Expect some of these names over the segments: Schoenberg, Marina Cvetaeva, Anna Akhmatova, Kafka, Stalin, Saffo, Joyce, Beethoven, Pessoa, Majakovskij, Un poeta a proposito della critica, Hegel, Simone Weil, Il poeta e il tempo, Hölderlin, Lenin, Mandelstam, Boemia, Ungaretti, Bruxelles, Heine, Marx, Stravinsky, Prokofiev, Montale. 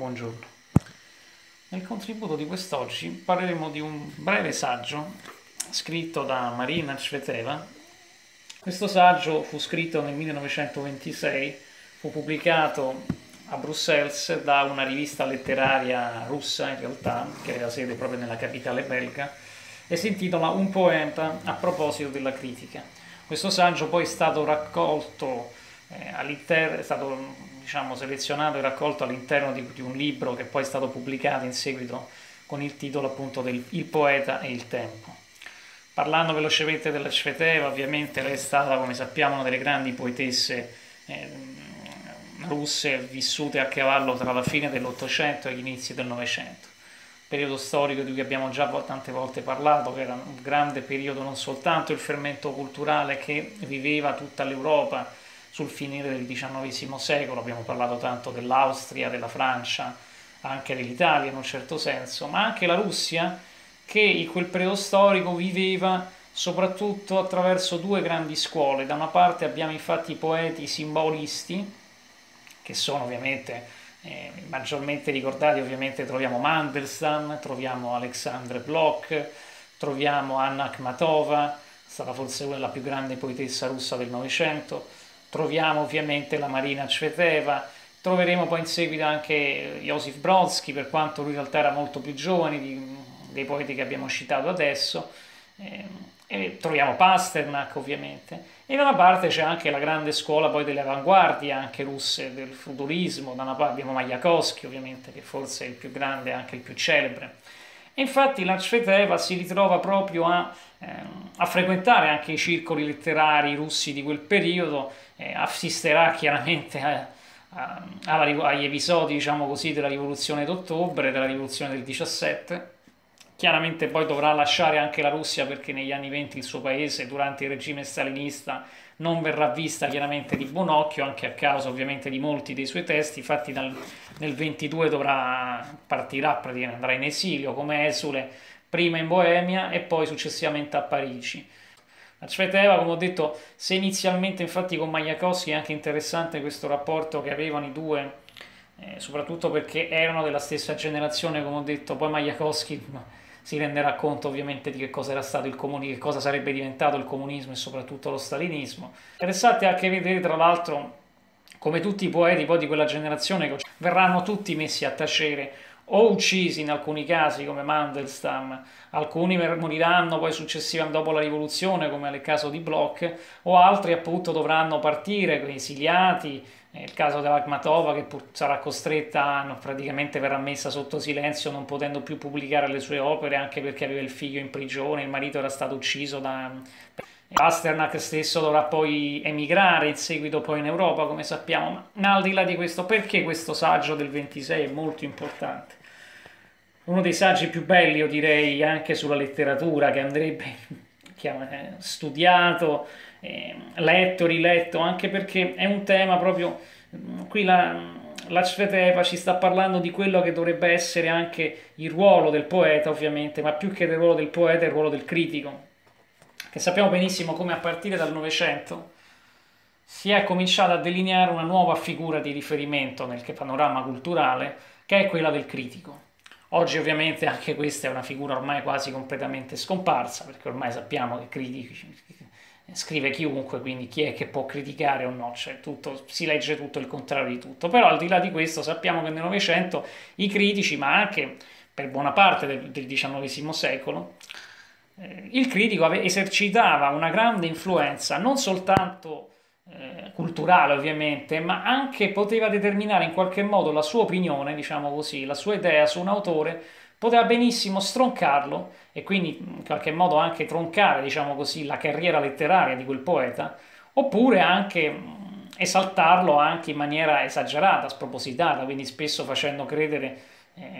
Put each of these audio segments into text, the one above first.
Buongiorno. Nel contributo di quest'oggi parleremo di un breve saggio scritto da Marina Cvetaeva. Questo saggio fu scritto nel 1926, fu pubblicato a Bruxelles da una rivista letteraria russa, in realtà, che aveva sede proprio nella capitale belga, e si intitola Un poeta a proposito della critica. Questo saggio poi è stato raccolto è stato, diciamo, selezionato e raccolto all'interno di un libro che poi è stato pubblicato in seguito con il titolo appunto del Il poeta e il tempo. Parlando velocemente della Cvetaeva, ovviamente lei è stata, come sappiamo, una delle grandi poetesse russe vissute a cavallo tra la fine dell'Ottocento e gli inizi del Novecento, periodo storico di cui abbiamo già tante volte parlato, che era un grande periodo non soltanto il fermento culturale che viveva tutta l'Europa sul finire del XIX secolo, abbiamo parlato tanto dell'Austria, della Francia, anche dell'Italia in un certo senso, ma anche la Russia, che in quel periodo storico viveva soprattutto attraverso due grandi scuole. Da una parte abbiamo infatti i poeti simbolisti, che sono ovviamente maggiormente ricordati, ovviamente troviamo Mandelstam, troviamo Aleksandr Blok, troviamo Anna Akhmatova, è stata forse una della più grande poetessa russa del Novecento, troviamo ovviamente la Marina Cvetaeva, troveremo poi in seguito anche Josif Brodsky, per quanto lui in realtà era molto più giovane dei poeti che abbiamo citato adesso, e troviamo Pasternak ovviamente, e da una parte c'è anche la grande scuola poi delle avanguardie anche russe, del futurismo. Da una parte abbiamo Majakovskij ovviamente, che forse è il più grande e anche il più celebre, e infatti la Cvetaeva si ritrova proprio a frequentare anche i circoli letterari russi di quel periodo, assisterà chiaramente agli episodi, diciamo così, della rivoluzione d'ottobre, della rivoluzione del 17, chiaramente poi dovrà lasciare anche la Russia perché negli anni 20 il suo paese durante il regime stalinista non verrà vista chiaramente di buon occhio, anche a causa ovviamente di molti dei suoi testi. Infatti nel 22 partirà, praticamente andrà in esilio come esule, prima in Boemia e poi successivamente a Parigi. La Cvetaeva, come ho detto, se inizialmente infatti con Majakovskij è anche interessante questo rapporto che avevano i due, soprattutto perché erano della stessa generazione, come ho detto. Poi Majakovskij si renderà conto ovviamente di che cosa era stato il comunismo, che cosa sarebbe diventato il comunismo e soprattutto lo stalinismo. Interessante anche vedere, tra l'altro, come tutti i poeti poi di quella generazione verranno tutti messi a tacere o uccisi in alcuni casi come Mandelstam, alcuni moriranno poi successivamente dopo la rivoluzione come nel caso di Blok, o altri appunto dovranno partire esiliati, nel caso della Akhmatova che sarà costretta, praticamente verrà messa sotto silenzio non potendo più pubblicare le sue opere anche perché aveva il figlio in prigione, il marito era stato ucciso da... Pasternak stesso dovrà poi emigrare in seguito poi in Europa, come sappiamo. Ma al di là di questo, perché questo saggio del 26 è molto importante? Uno dei saggi più belli, io direi, anche sulla letteratura, che andrebbe studiato, letto, riletto, anche perché è un tema proprio... Qui la Cvetaeva ci sta parlando di quello che dovrebbe essere anche il ruolo del poeta, ovviamente, ma più che del ruolo del poeta, il ruolo del critico, che sappiamo benissimo come a partire dal Novecento si è cominciata a delineare una nuova figura di riferimento nel panorama culturale, che è quella del critico. Oggi ovviamente anche questa è una figura ormai quasi completamente scomparsa, perché ormai sappiamo che scrive chiunque, quindi chi è che può criticare o no, cioè si legge tutto il contrario di tutto. Però al di là di questo sappiamo che nel Novecento i critici, ma anche per buona parte del XIX secolo, il critico esercitava una grande influenza, non soltanto culturale ovviamente, ma anche poteva determinare in qualche modo la sua opinione, diciamo così, la sua idea su un autore, poteva benissimo stroncarlo e quindi in qualche modo anche troncare, diciamo così, la carriera letteraria di quel poeta, oppure anche esaltarlo anche in maniera esagerata, spropositata, quindi spesso facendo credere,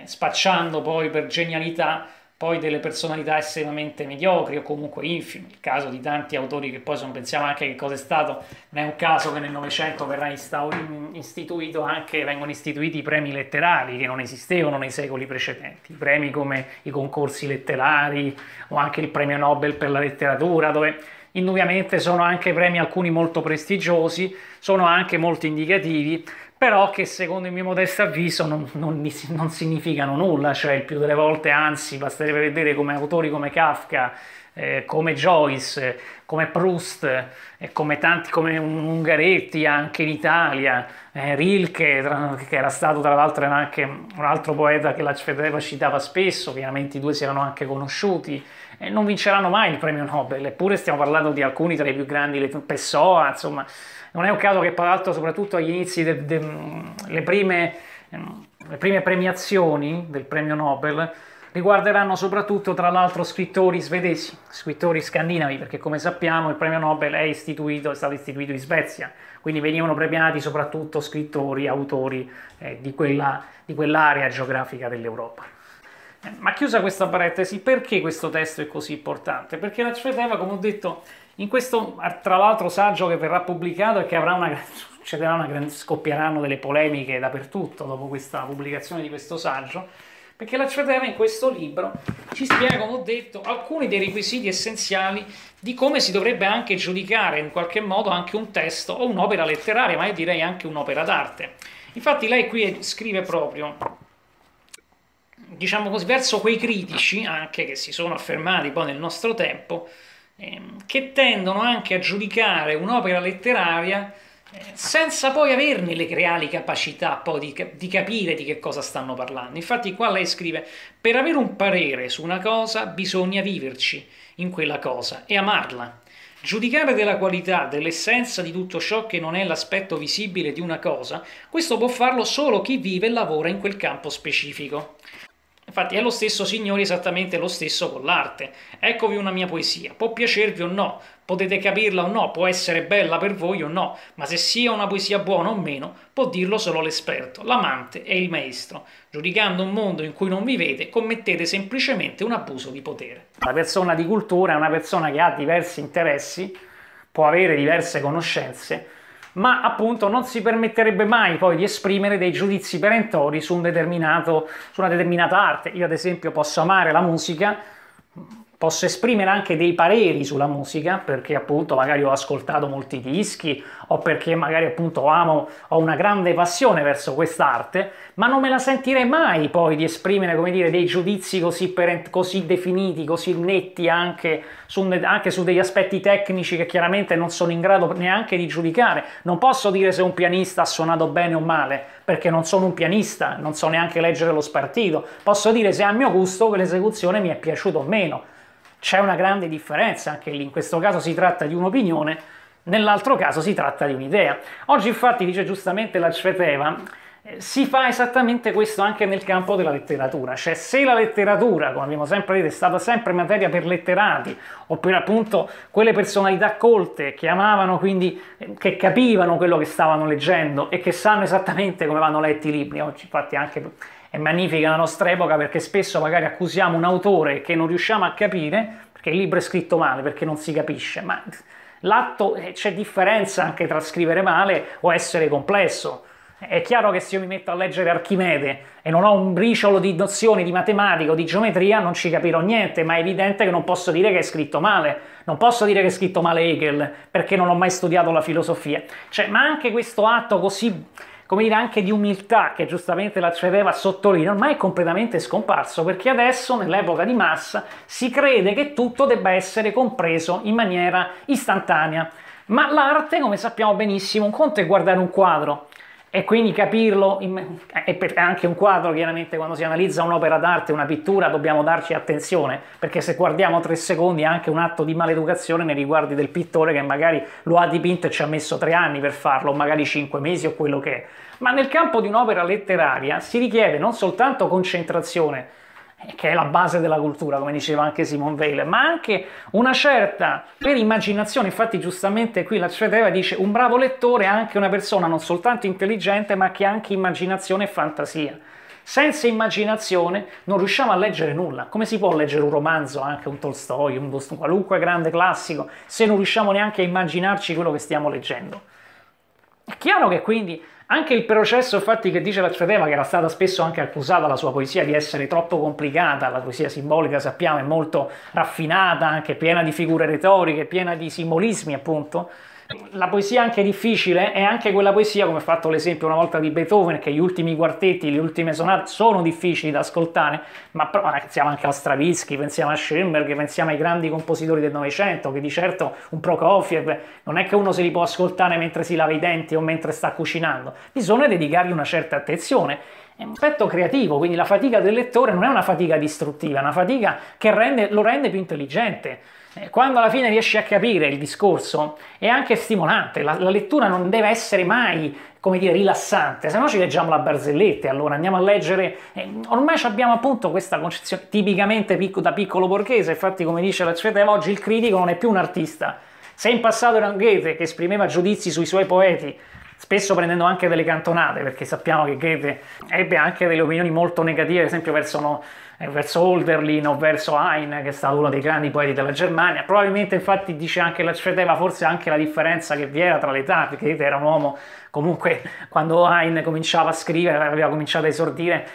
spacciando poi per genialità poi delle personalità estremamente mediocri o comunque infime, il caso di tanti autori che poi, se non pensiamo anche che cosa è stato, non è un caso che nel Novecento vengono istituiti i premi letterari che non esistevano nei secoli precedenti, premi come i concorsi letterari o anche il premio Nobel per la letteratura, dove indubbiamente sono anche premi alcuni molto prestigiosi, sono anche molto indicativi, però che secondo il mio modesto avviso non significano nulla, cioè il più delle volte, anzi, basterebbe vedere come autori come Kafka, come Joyce, come Proust, come tanti, come Ungaretti anche in Italia, Rilke, che era stato tra l'altro anche un altro poeta che la Cvetaeva citava spesso, chiaramente i due si erano anche conosciuti, non vinceranno mai il premio Nobel, eppure stiamo parlando di alcuni tra i più grandi, Pessoa, insomma, non è un caso che, tra l'altro, soprattutto agli inizi le prime premiazioni del premio Nobel riguarderanno soprattutto, tra l'altro, scrittori svedesi, scrittori scandinavi, perché come sappiamo il premio Nobel è stato istituito in Svezia, quindi venivano premiati soprattutto scrittori, autori di quell'area geografica dell'Europa. Ma chiusa questa parentesi, perché questo testo è così importante? Perché la Cvetaeva, come ho detto, in questo, tra l'altro, saggio che verrà pubblicato e che avrà scoppieranno delle polemiche dappertutto dopo questa pubblicazione di questo saggio, perché la Cvetaeva in questo libro ci spiega, come ho detto, alcuni dei requisiti essenziali di come si dovrebbe anche giudicare in qualche modo anche un testo o un'opera letteraria, ma io direi anche un'opera d'arte. Infatti lei qui scrive proprio, diciamo così, verso quei critici, anche che si sono affermati poi nel nostro tempo, che tendono anche a giudicare un'opera letteraria senza poi averne le reali capacità poi di capire di che cosa stanno parlando. Infatti qua lei scrive: per avere un parere su una cosa bisogna viverci in quella cosa e amarla. Giudicare della qualità, dell'essenza di tutto ciò che non è l'aspetto visibile di una cosa, questo può farlo solo chi vive e lavora in quel campo specifico. Infatti è lo stesso, signori, esattamente lo stesso con l'arte. Eccovi una mia poesia, può piacervi o no, potete capirla o no, può essere bella per voi o no, ma se sia una poesia buona o meno può dirlo solo l'esperto, l'amante e il maestro. Giudicando un mondo in cui non vivete, commettete semplicemente un abuso di potere. La persona di cultura è una persona che ha diversi interessi, può avere diverse conoscenze, ma appunto non si permetterebbe mai poi di esprimere dei giudizi perentori su una determinata arte. Io, ad esempio, posso amare la musica, posso esprimere anche dei pareri sulla musica, perché appunto magari ho ascoltato molti dischi, o perché magari appunto ho una grande passione verso quest'arte, ma non me la sentirei mai poi di esprimere, come dire, dei giudizi così definiti, così netti anche su degli aspetti tecnici che chiaramente non sono in grado neanche di giudicare. Non posso dire se un pianista ha suonato bene o male, perché non sono un pianista, non so neanche leggere lo spartito. Posso dire se a mio gusto quell'esecuzione mi è piaciuta o meno. C'è una grande differenza anche lì, in questo caso si tratta di un'opinione, nell'altro caso si tratta di un'idea. Oggi infatti, dice giustamente la Cvetaeva, si fa esattamente questo anche nel campo della letteratura, cioè se la letteratura, come abbiamo sempre detto, è stata sempre materia per letterati o per appunto quelle personalità colte che amavano, quindi che capivano quello che stavano leggendo e che sanno esattamente come vanno letti i libri. Oggi infatti anche è magnifica la nostra epoca, perché spesso magari accusiamo un autore che non riusciamo a capire perché il libro è scritto male, perché non si capisce, ma l'atto, c'è differenza anche tra scrivere male o essere complesso. È chiaro che se io mi metto a leggere Archimede e non ho un briciolo di nozioni di matematica o di geometria non ci capirò niente, ma è evidente che non posso dire che è scritto male, non posso dire che è scritto male Hegel perché non ho mai studiato la filosofia. Cioè, ma anche questo atto così, come dire, anche di umiltà, che giustamente la Cvetaeva sottolinea, ormai è completamente scomparso, perché adesso, nell'epoca di massa, si crede che tutto debba essere compreso in maniera istantanea. Ma l'arte, come sappiamo benissimo, un conto è guardare un quadro e quindi capirlo, è anche un quadro, chiaramente quando si analizza un'opera d'arte, una pittura, dobbiamo darci attenzione, perché se guardiamo 3 secondi è anche un atto di maleducazione nei riguardi del pittore che magari lo ha dipinto e ci ha messo 3 anni per farlo, magari 5 mesi o quello che è. Ma nel campo di un'opera letteraria si richiede non soltanto concentrazione, che è la base della cultura, come diceva anche Simone Weil, ma anche una certa immaginazione. Infatti giustamente qui la Cvetaeva dice: un bravo lettore è anche una persona non soltanto intelligente, ma che ha anche immaginazione e fantasia. Senza immaginazione non riusciamo a leggere nulla. Come si può leggere un romanzo, anche un Tolstoi, un qualunque grande classico, se non riusciamo neanche a immaginarci quello che stiamo leggendo? È chiaro che quindi anche il processo, infatti, che dice la Cvetaeva, che era stata spesso anche accusata la sua poesia di essere troppo complicata, la poesia simbolica, sappiamo, è molto raffinata, anche piena di figure retoriche, piena di simbolismi appunto, La poesia anche difficile è anche quella poesia, come ho fatto l'esempio una volta di Beethoven, che gli ultimi quartetti, le ultime sonate sono difficili da ascoltare, ma pensiamo anche a Stravinsky, pensiamo a Schoenberg, pensiamo ai grandi compositori del Novecento, che di certo un Prokofiev non è che uno se li può ascoltare mentre si lava i denti o mentre sta cucinando, bisogna dedicargli una certa attenzione. È un aspetto creativo, quindi la fatica del lettore non è una fatica distruttiva, è una fatica che lo rende più intelligente. Quando alla fine riesci a capire il discorso è anche stimolante, la lettura non deve essere mai, come dire, rilassante, se no ci leggiamo la barzelletta, allora andiamo a leggere, ormai abbiamo appunto questa concezione tipicamente da piccolo borghese, infatti come dice la Cvetaeva, oggi il critico non è più un artista, se in passato era un Goethe che esprimeva giudizi sui suoi poeti, spesso prendendo anche delle cantonate, perché sappiamo che Goethe ebbe anche delle opinioni molto negative, ad esempio verso Hölderlin o verso Heine, che è stato uno dei grandi poeti della Germania. Probabilmente infatti dice anche la Cvetaeva forse anche la differenza che vi era tra l'età, perché Goethe era un uomo, comunque quando Heine cominciava a scrivere, aveva cominciato a esordire,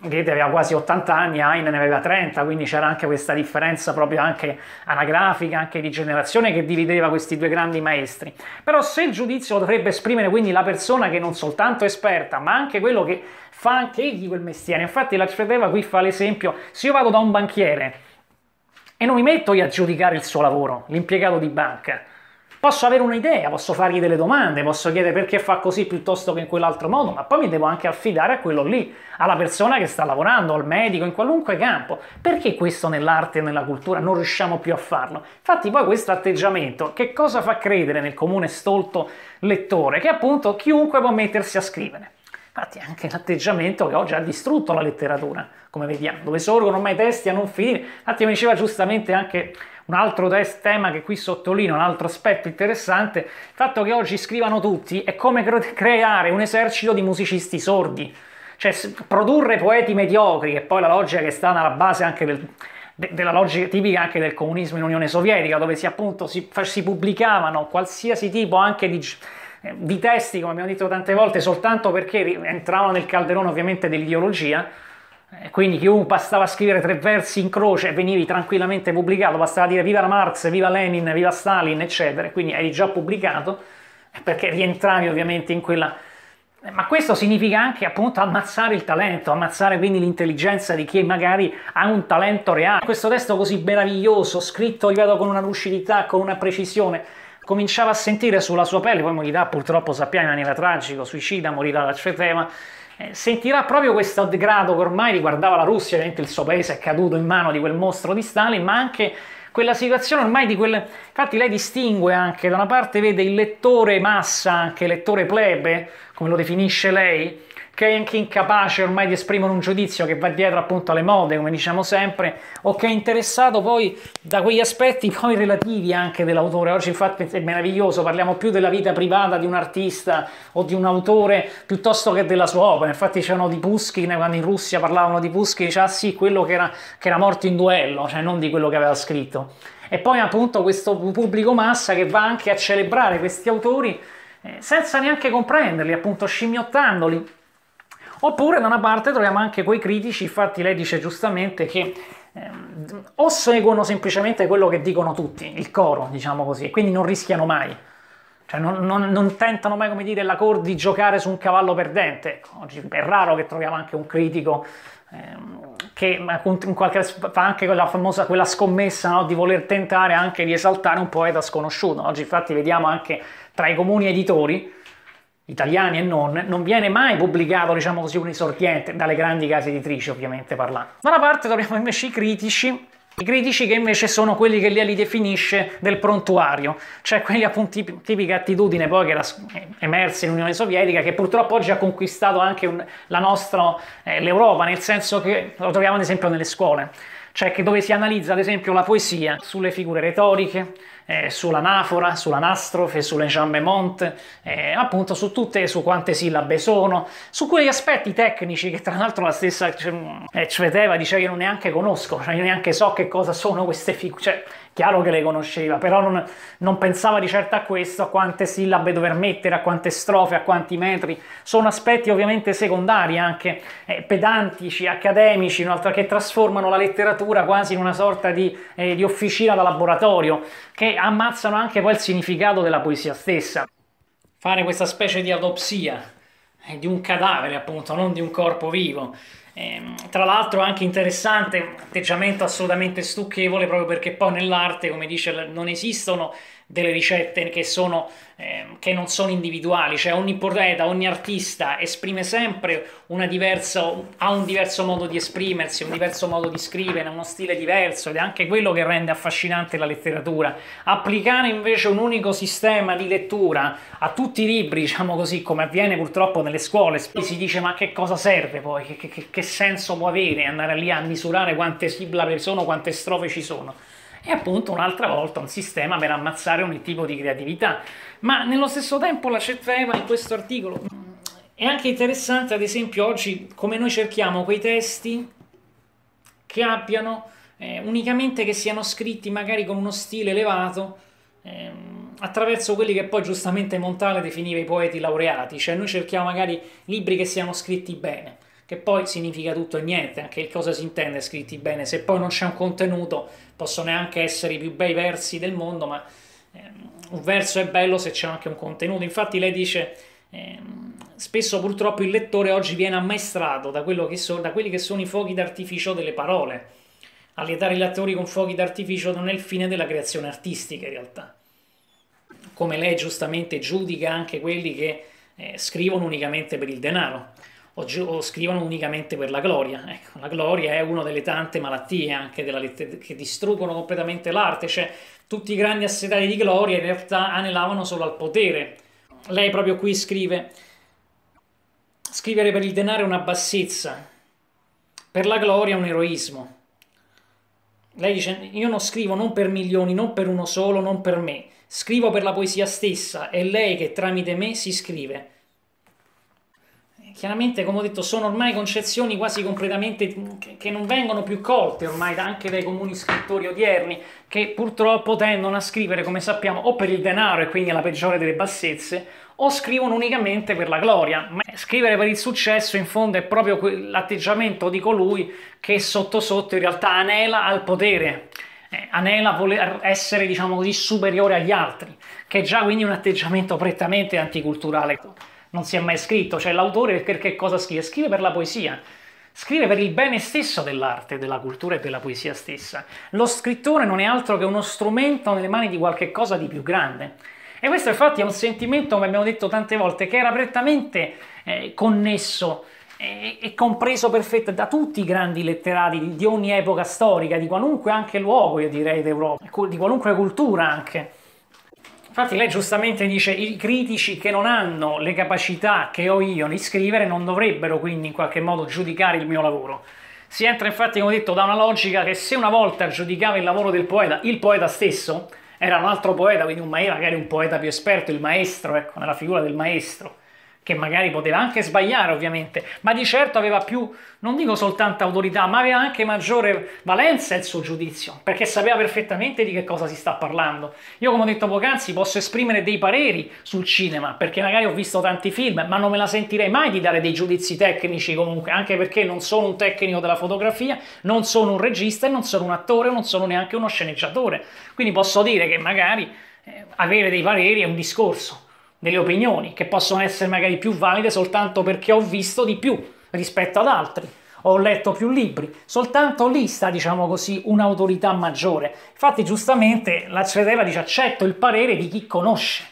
Goethe aveva quasi 80 anni, Heine ne aveva 30, quindi c'era anche questa differenza proprio anche anagrafica, anche di generazione, che divideva questi due grandi maestri. Però se il giudizio lo dovrebbe esprimere quindi la persona che non soltanto è esperta, ma anche quello che fa anche egli quel mestiere, infatti la Cvetaeva qui fa l'esempio, se io vado da un banchiere e non mi metto io a giudicare il suo lavoro, l'impiegato di banca, posso avere un'idea, posso fargli delle domande, posso chiedere perché fa così piuttosto che in quell'altro modo, ma poi mi devo anche affidare a quello lì, alla persona che sta lavorando, al medico, in qualunque campo. Perché questo nell'arte e nella cultura non riusciamo più a farlo? Infatti poi questo atteggiamento che cosa fa credere nel comune stolto lettore? Che appunto chiunque può mettersi a scrivere. Infatti è anche l'atteggiamento che oggi ha distrutto la letteratura, come vediamo, dove sorgono ormai testi a non finire. Infatti mi diceva giustamente anche un altro tema che qui sottolineo, un altro aspetto interessante, il fatto che oggi scrivano tutti è come creare un esercito di musicisti sordi, cioè produrre poeti mediocri, che poi la logica che sta alla base anche della logica tipica anche del comunismo in Unione Sovietica, dove si pubblicavano qualsiasi tipo anche di testi, come abbiamo detto tante volte, soltanto perché entravano nel calderone ovviamente dell'ideologia. Quindi chiunque bastava scrivere 3 versi in croce e venivi tranquillamente pubblicato, bastava dire viva Marx, viva Lenin, viva Stalin, eccetera, quindi eri già pubblicato perché rientravi ovviamente in quella... Ma questo significa anche appunto ammazzare il talento, ammazzare quindi l'intelligenza di chi magari ha un talento reale. Questo testo così meraviglioso, scritto, ripeto, con una lucidità, con una precisione, cominciava a sentire sulla sua pelle, poi morirà purtroppo, sappiamo, in maniera tragica, suicida, morirà la Cvetaeva, sentirà proprio questo degrado che ormai riguardava la Russia, ovviamente il suo paese è caduto in mano di quel mostro di Stalin, ma anche quella situazione ormai di quel... Infatti lei distingue anche, da una parte vede il lettore massa, anche il lettore plebe, come lo definisce lei, che è anche incapace ormai di esprimere un giudizio, che va dietro appunto alle mode, come diciamo sempre, o che è interessato poi da quegli aspetti poi relativi anche dell'autore. Oggi infatti è meraviglioso, parliamo più della vita privata di un artista o di un autore piuttosto che della sua opera. Infatti c'erano di Puskin, quando in Russia parlavano di Puskin, diceva sì, quello che era morto in duello, cioè non di quello che aveva scritto. E poi appunto questo pubblico massa che va anche a celebrare questi autori senza neanche comprenderli, appunto scimmiottandoli. Oppure da una parte troviamo anche quei critici, infatti lei dice giustamente che o seguono semplicemente quello che dicono tutti, il coro, diciamo così, e quindi non rischiano mai, cioè non tentano mai, come dire, la cor di giocare su un cavallo perdente. Oggi è raro che troviamo anche un critico che in qualche, fa anche quella famosa scommessa, no, di voler tentare anche di esaltare un poeta sconosciuto. Oggi infatti vediamo anche tra i comuni editori, italiani e non viene mai pubblicato, diciamo così, un esordiente dalle grandi case editrici, ovviamente parlando. Da una parte troviamo invece i critici che invece sono quelli che lei li definisce del prontuario, cioè quelli appunto tipica attitudine poi che era emersa in Unione Sovietica, che purtroppo oggi ha conquistato anche l'Europa, nel senso che lo troviamo ad esempio nelle scuole, cioè che dove si analizza ad esempio la poesia sulle figure retoriche, sull'anafora, sull'anastrofe, sull'enjambement, appunto su quante sillabe sono, su quegli aspetti tecnici che tra l'altro la stessa Cvetaeva dice che io non neanche conosco, cioè io neanche so che cosa sono queste figure, cioè Chiaro che le conosceva, però non pensava di certo a questo, a quante sillabe dover mettere, a quante strofe, a quanti metri. Sono aspetti ovviamente secondari, anche pedantici, accademici, che trasformano la letteratura quasi in una sorta di officina da laboratorio, che ammazzano anche poi il significato della poesia stessa. Fare questa specie di autopsia di un cadavere, appunto, non di un corpo vivo. Tra l'altro anche interessante, un atteggiamento assolutamente stucchevole, proprio perché poi nell'arte, come dice, non esistono delle ricette che non sono individuali, cioè ogni poeta, ogni artista esprime sempre ha un diverso modo di esprimersi, un diverso modo di scrivere, uno stile diverso, ed è anche quello che rende affascinante la letteratura. Applicare invece un unico sistema di lettura a tutti i libri, diciamo così, come avviene purtroppo nelle scuole, si dice ma che cosa serve poi, che senso può avere andare lì a misurare quante sillabe sono, quante strofe ci sono. E appunto un'altra volta un sistema per ammazzare ogni tipo di creatività. Ma nello stesso tempo la Cvetaeva in questo articolo è anche interessante, ad esempio oggi, come noi cerchiamo quei testi che abbiano unicamente che siano scritti magari con uno stile elevato, attraverso quelli che poi giustamente Montale definiva i poeti laureati, cioè noi cerchiamo magari libri che siano scritti bene, che poi significa tutto e niente, anche cosa si intende scritti bene, se poi non c'è un contenuto, possono neanche essere i più bei versi del mondo, ma un verso è bello se c'è anche un contenuto. Infatti lei dice, spesso purtroppo il lettore oggi viene ammaestrato da quelli che sono i fuochi d'artificio delle parole, a lietare i lettori con fuochi d'artificio non è il fine della creazione artistica in realtà, come lei giustamente giudica anche quelli che scrivono unicamente per il denaro, o scrivono unicamente per la gloria. Ecco, la gloria è una delle tante malattie anche della che distruggono completamente l'arte, cioè tutti i grandi assetati di gloria in realtà anelavano solo al potere. Lei proprio qui scrive: scrivere per il denaro è una bassezza, per la gloria è un eroismo. Lei dice: io non scrivo non per milioni, non per uno solo, non per me, scrivo per la poesia stessa, è lei che tramite me si scrive. Chiaramente, come ho detto, sono ormai concezioni quasi completamente che non vengono più colte ormai anche dai comuni scrittori odierni, che purtroppo tendono a scrivere, come sappiamo, o per il denaro, e quindi è la peggiore delle bassezze, o scrivono unicamente per la gloria. Ma scrivere per il successo in fondo è proprio l'atteggiamento di colui che sotto sotto in realtà anela al potere, anela a voler essere, diciamo così, superiore agli altri, che è già quindi un atteggiamento prettamente anticulturale. Non si è mai scritto, cioè l'autore perché cosa scrive? Scrive per la poesia, scrive per il bene stesso dell'arte, della cultura e della poesia stessa. Lo scrittore non è altro che uno strumento nelle mani di qualche cosa di più grande. E questo infatti è un sentimento, come abbiamo detto tante volte, che era prettamente connesso e compreso perfettamente da tutti i grandi letterati di ogni epoca storica, di qualunque anche luogo, io direi, d'Europa, di qualunque cultura anche. Infatti lei giustamente dice i critici che non hanno le capacità che ho io di scrivere non dovrebbero quindi in qualche modo giudicare il mio lavoro. Si entra infatti, come ho detto, da una logica che se una volta giudicava il lavoro del poeta, il poeta stesso era un altro poeta, quindi magari un poeta più esperto, il maestro, ecco, nella figura del maestro, che magari poteva anche sbagliare ovviamente, ma di certo aveva più, non dico soltanto autorità, ma aveva anche maggiore valenza il suo giudizio, perché sapeva perfettamente di che cosa si sta parlando. Io, come ho detto poc'anzi, posso esprimere dei pareri sul cinema, perché magari ho visto tanti film, ma non me la sentirei mai di dare dei giudizi tecnici comunque, anche perché non sono un tecnico della fotografia, non sono un regista, non sono un attore, non sono neanche uno sceneggiatore. Quindi posso dire che magari avere dei pareri è un discorso, delle opinioni, che possono essere magari più valide soltanto perché ho visto di più rispetto ad altri, ho letto più libri, soltanto lì sta, diciamo così, un'autorità maggiore. Infatti giustamente la Cvetaeva dice accetto il parere di chi conosce,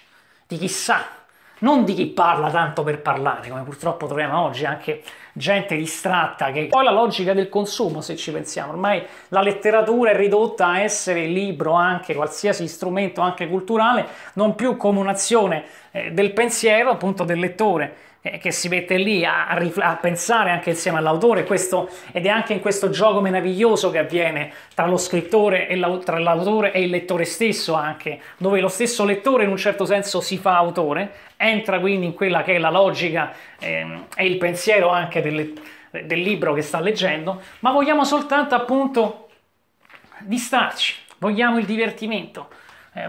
di chi sa, non di chi parla tanto per parlare, come purtroppo troviamo oggi anche gente distratta, che poi la logica del consumo, se ci pensiamo, ormai la letteratura è ridotta a essere il libro, anche qualsiasi strumento anche culturale, non più come un'azione del pensiero, appunto del lettore, che si mette lì a pensare anche insieme all'autore, ed è anche in questo gioco meraviglioso che avviene tra lo scrittore e l'autore e il lettore stesso anche, dove lo stesso lettore in un certo senso si fa autore, entra quindi in quella che è la logica e il pensiero anche del libro che sta leggendo, ma vogliamo soltanto appunto distrarci vogliamo il divertimento,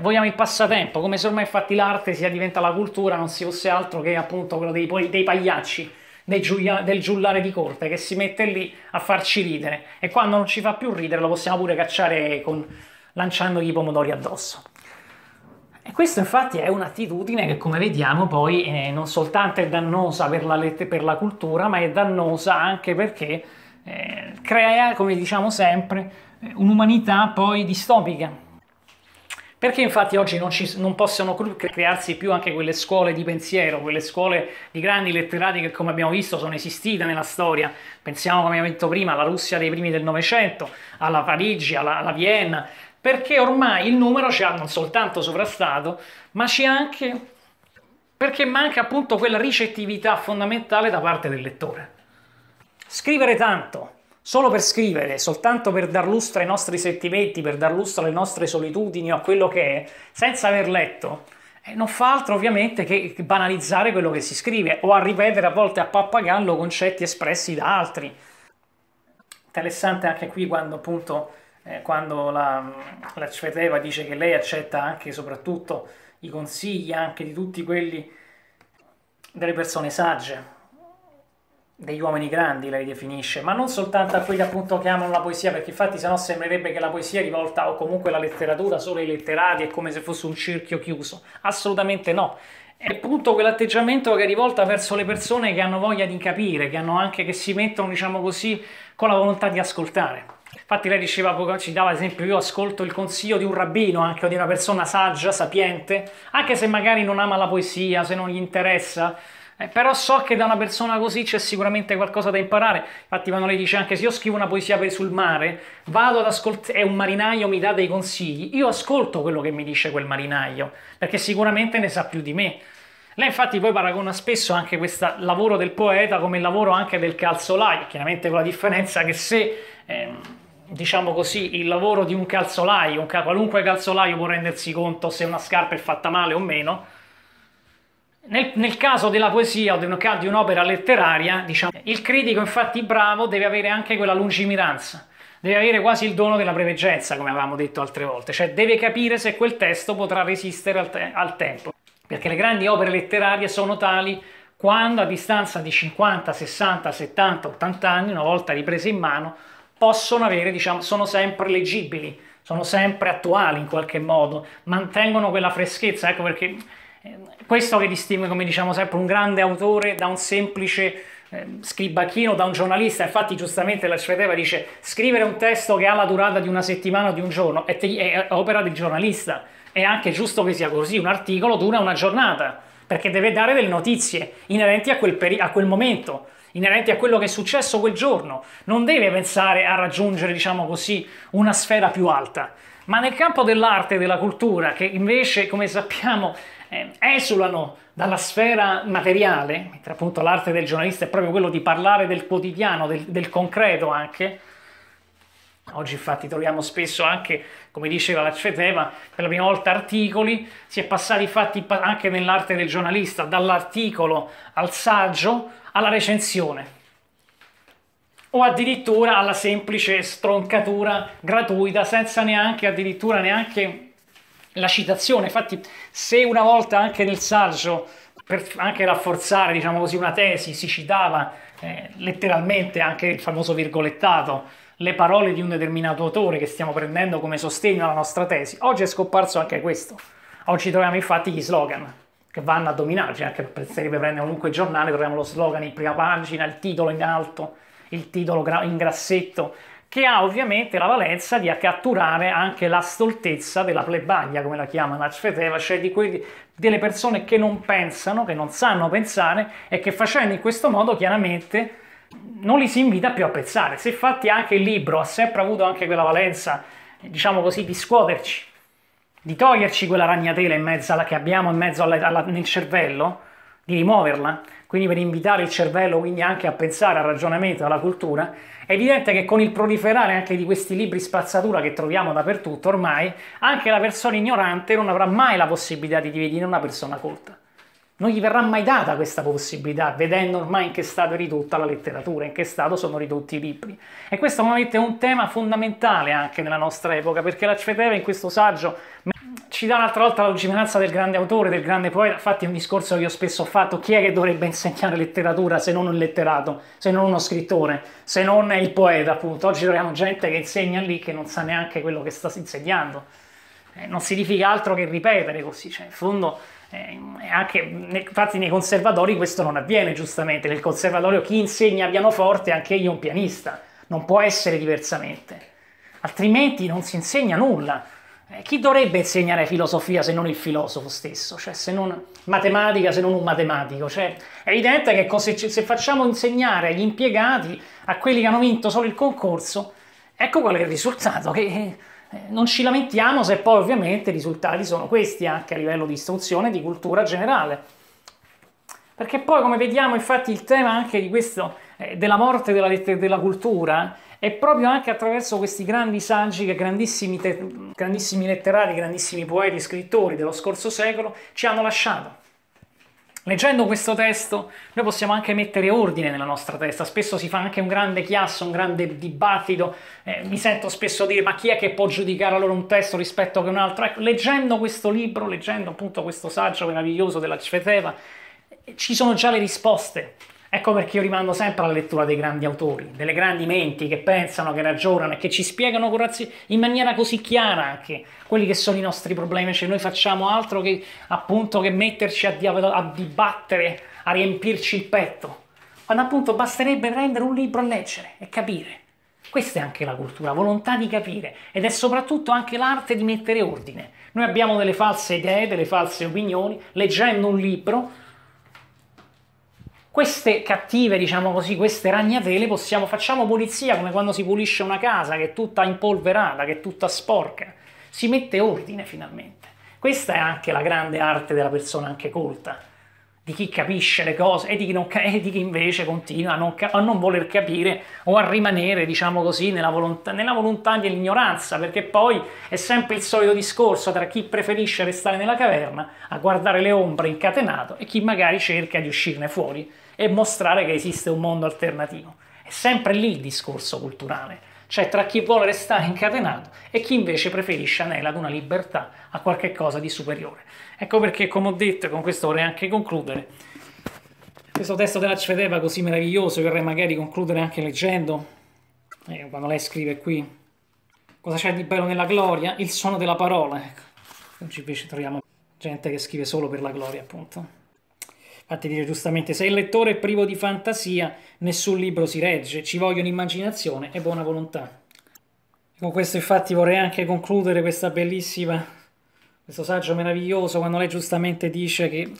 vogliamo il passatempo, come se ormai infatti l'arte sia diventa la cultura, non si fosse altro che appunto quello dei pagliacci, del giullare di corte che si mette lì a farci ridere, e quando non ci fa più ridere lo possiamo pure cacciare lanciandogli i pomodori addosso. E questo infatti è un'attitudine che, come vediamo, poi non soltanto è dannosa per la cultura, ma è dannosa anche perché crea, come diciamo sempre, un'umanità poi distopica. Perché infatti oggi non possono crearsi più anche quelle scuole di pensiero, quelle scuole di grandi letterati che, come abbiamo visto, sono esistite nella storia. Pensiamo, come abbiamo detto prima, alla Russia dei primi del Novecento, alla Parigi, alla Vienna, perché ormai il numero ci ha non soltanto sovrastato, ma ci ha anche... perché manca appunto quella ricettività fondamentale da parte del lettore. Scrivere tanto, solo per scrivere, soltanto per dar lustro ai nostri sentimenti, per dar lustro alle nostre solitudini o a quello che è, senza aver letto, non fa altro ovviamente che banalizzare quello che si scrive o a ripetere a volte a pappagallo concetti espressi da altri. Interessante anche qui quando appunto la Cvetaeva dice che lei accetta anche e soprattutto i consigli anche di tutti quelli delle persone sagge, degli uomini grandi, lei definisce, ma non soltanto a quelli appunto che amano la poesia, perché infatti sennò sembrerebbe che la poesia è rivolta, o comunque la letteratura, solo ai letterati, è come se fosse un cerchio chiuso. Assolutamente no, è appunto quell'atteggiamento che è rivolta verso le persone che hanno voglia di capire, che si mettono, diciamo così, con la volontà di ascoltare. Infatti lei diceva, ci dava ad esempio, io ascolto il consiglio di un rabbino, anche o di una persona saggia, sapiente, anche se magari non ama la poesia, se non gli interessa, però so che da una persona così c'è sicuramente qualcosa da imparare. Infatti quando lei dice anche, se io scrivo una poesia sul mare, vado ad ascoltare, è un marinaio, mi dà dei consigli, io ascolto quello che mi dice quel marinaio, perché sicuramente ne sa più di me. Lei infatti poi paragona spesso anche questo lavoro del poeta come il lavoro anche del calzolaio, chiaramente con la differenza che se, diciamo così, il lavoro di un calzolaio, qualunque calzolaio può rendersi conto se una scarpa è fatta male o meno, nel caso della poesia o di un'opera letteraria, diciamo, il critico infatti bravo deve avere anche quella lungimiranza, deve avere quasi il dono della preveggenza, come avevamo detto altre volte, cioè deve capire se quel testo potrà resistere al tempo, perché le grandi opere letterarie sono tali quando a distanza di 50, 60, 70, 80 anni, una volta riprese in mano, possono avere, diciamo, sono sempre leggibili, sono sempre attuali in qualche modo, mantengono quella freschezza, ecco perché... questo che distingue, come diciamo sempre, un grande autore da un semplice scribacchino, da un giornalista. Infatti giustamente la Cvetaeva dice, scrivere un testo che ha la durata di una settimana o di un giorno è opera del giornalista, è anche giusto che sia così, un articolo dura una giornata, perché deve dare delle notizie inerenti a quel momento, inerenti a quello che è successo quel giorno, non deve pensare a raggiungere, diciamo così, una sfera più alta. Ma nel campo dell'arte e della cultura, che invece, come sappiamo, esulano dalla sfera materiale, mentre appunto l'arte del giornalista è proprio quello di parlare del quotidiano, del concreto anche. Oggi infatti troviamo spesso anche, come diceva la Cvetaeva, per la prima volta articoli, si è passati infatti anche nell'arte del giornalista, dall'articolo al saggio alla recensione, o addirittura alla semplice stroncatura gratuita, senza neanche addirittura neanche... la citazione. Infatti se una volta anche nel saggio, per anche rafforzare, diciamo così, una tesi, si citava letteralmente anche il famoso virgolettato, le parole di un determinato autore che stiamo prendendo come sostegno alla nostra tesi, oggi è scomparso anche questo. Oggi troviamo infatti gli slogan che vanno a dominarci, anche se prendere qualunque giornale troviamo lo slogan in prima pagina, il titolo in alto, il titolo in grassetto, che ha ovviamente la valenza di catturare anche la stoltezza della plebaglia, come la chiama la Cvetaeva, cioè delle persone che non pensano, che non sanno pensare, e che facendo in questo modo chiaramente non li si invita più a pensare. Se infatti anche il libro ha sempre avuto anche quella valenza, diciamo così, di scuoterci, di toglierci quella ragnatela in mezzo alla, che abbiamo in mezzo nel cervello, di rimuoverla, quindi per invitare il cervello quindi anche a pensare al ragionamento, alla cultura, è evidente che con il proliferare anche di questi libri spazzatura che troviamo dappertutto ormai, anche la persona ignorante non avrà mai la possibilità di divenire una persona colta. Non gli verrà mai data questa possibilità, vedendo ormai in che stato è ridotta la letteratura, in che stato sono ridotti i libri. E questo ovviamente è un tema fondamentale anche nella nostra epoca, perché la Cvetaeva in questo saggio ci dà un'altra volta la lungimiranza del grande autore, del grande poeta. Infatti è un discorso che io spesso ho fatto: chi è che dovrebbe insegnare letteratura se non un letterato, se non uno scrittore, se non il poeta, appunto. Oggi troviamo gente che insegna lì che non sa neanche quello che sta insegnando. Non significa altro che ripetere così, cioè in fondo... anche, infatti nei conservatori questo non avviene, giustamente. Nel conservatorio chi insegna pianoforte, anche io un pianista, non può essere diversamente, altrimenti non si insegna nulla. Chi dovrebbe insegnare filosofia se non il filosofo stesso, cioè se non matematica, se non un matematico? Cioè, è evidente che se facciamo insegnare agli impiegati, a quelli che hanno vinto solo il concorso, ecco qual è il risultato, che... non ci lamentiamo se poi ovviamente i risultati sono questi, anche a livello di istruzione e di cultura generale. Perché poi, come vediamo, infatti il tema anche di questo, della morte della cultura, è proprio anche attraverso questi grandi saggi che grandissimi letterati, grandissimi poeti, scrittori dello scorso secolo ci hanno lasciato. Leggendo questo testo noi possiamo anche mettere ordine nella nostra testa. Spesso si fa anche un grande chiasso, un grande dibattito, mi sento spesso dire: ma chi è che può giudicare allora un testo rispetto che un altro? Ecco, leggendo questo libro, leggendo appunto questo saggio meraviglioso della Cvetaeva, ci sono già le risposte. Ecco perché io rimando sempre alla lettura dei grandi autori, delle grandi menti che pensano, che ragionano e che ci spiegano in maniera così chiara anche quelli che sono i nostri problemi. Cioè noi facciamo altro che appunto che metterci a dibattere, a riempirci il petto, quando appunto basterebbe prendere un libro a leggere e capire. Questa è anche la cultura, volontà di capire, ed è soprattutto anche l'arte di mettere ordine. Noi abbiamo delle false idee, delle false opinioni. Leggendo un libro, queste cattive, diciamo così, queste ragnatele, facciamo pulizia, come quando si pulisce una casa che è tutta impolverata, che è tutta sporca. Si mette ordine finalmente. Questa è anche la grande arte della persona anche colta, di chi capisce le cose e di chi invece continua a non voler capire, o a rimanere, diciamo così, nella volontà dell'ignoranza, perché poi è sempre il solito discorso tra chi preferisce restare nella caverna a guardare le ombre incatenato e chi magari cerca di uscirne fuori e mostrare che esiste un mondo alternativo. È sempre lì il discorso culturale, cioè tra chi vuole restare incatenato e chi invece preferisce, anela ad una libertà, a qualche cosa di superiore. Ecco perché, come ho detto, e con questo vorrei anche concludere, questo testo della Cvetaeva così meraviglioso, io vorrei magari concludere anche leggendo, quando lei scrive qui: cosa c'è di bello nella gloria? Il suono della parola. Ecco. Oggi invece troviamo gente che scrive solo per la gloria, appunto. Infatti dice giustamente: se il lettore è privo di fantasia, nessun libro si regge, ci vogliono immaginazione e buona volontà. Con questo infatti vorrei anche concludere questo saggio meraviglioso, quando lei giustamente dice che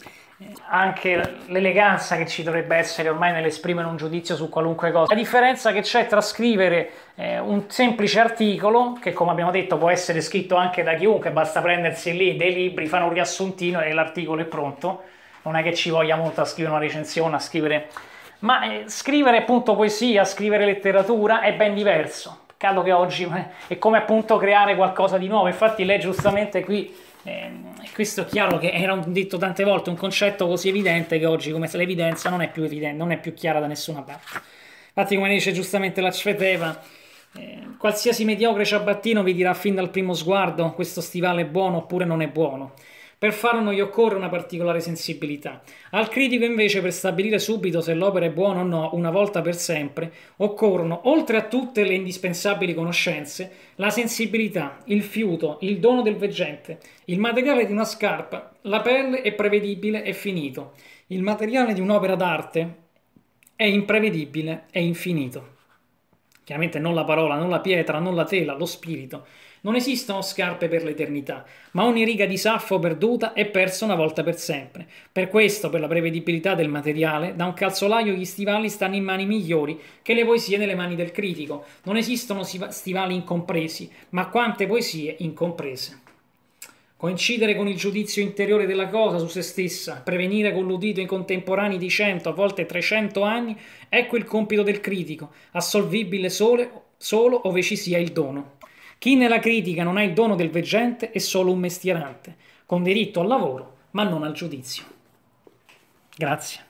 anche l'eleganza che ci dovrebbe essere ormai nell'esprimere un giudizio su qualunque cosa, la differenza che c'è tra scrivere un semplice articolo, che come abbiamo detto può essere scritto anche da chiunque, basta prendersi lì dei libri, fare un riassuntino e l'articolo è pronto. Non è che ci voglia molto a scrivere una recensione, a scrivere... Ma scrivere appunto poesia, scrivere letteratura è ben diverso. Peccato che oggi è come appunto creare qualcosa di nuovo. Infatti lei giustamente qui, questo è chiaro che era detto tante volte, un concetto così evidente che oggi, come se l'evidenza non è più evidente, non è più chiara da nessuna parte. Infatti, come dice giustamente la Cvetaeva, qualsiasi mediocre ciabattino vi dirà fin dal primo sguardo: questo stivale è buono oppure non è buono. Per farlo non gli occorre una particolare sensibilità. Al critico invece, per stabilire subito se l'opera è buona o no, una volta per sempre, occorrono, oltre a tutte le indispensabili conoscenze, la sensibilità, il fiuto, il dono del veggente, il materiale di una scarpa, la pelle è prevedibile e finito. Il materiale di un'opera d'arte è imprevedibile e infinito. Chiaramente non la parola, non la pietra, non la tela, lo spirito. Non esistono scarpe per l'eternità, ma ogni riga di Saffo perduta è persa una volta per sempre. Per questo, per la prevedibilità del materiale, da un calzolaio gli stivali stanno in mani migliori che le poesie nelle mani del critico. Non esistono stivali incompresi, ma quante poesie incomprese. Coincidere con il giudizio interiore della cosa su se stessa, prevenire con l'udito i contemporanei di 100, a volte 300 anni, ecco il compito del critico, assolvibile solo ove ci sia il dono. Chi nella critica non ha il dono del veggente è solo un mestierante, con diritto al lavoro ma non al giudizio. Grazie.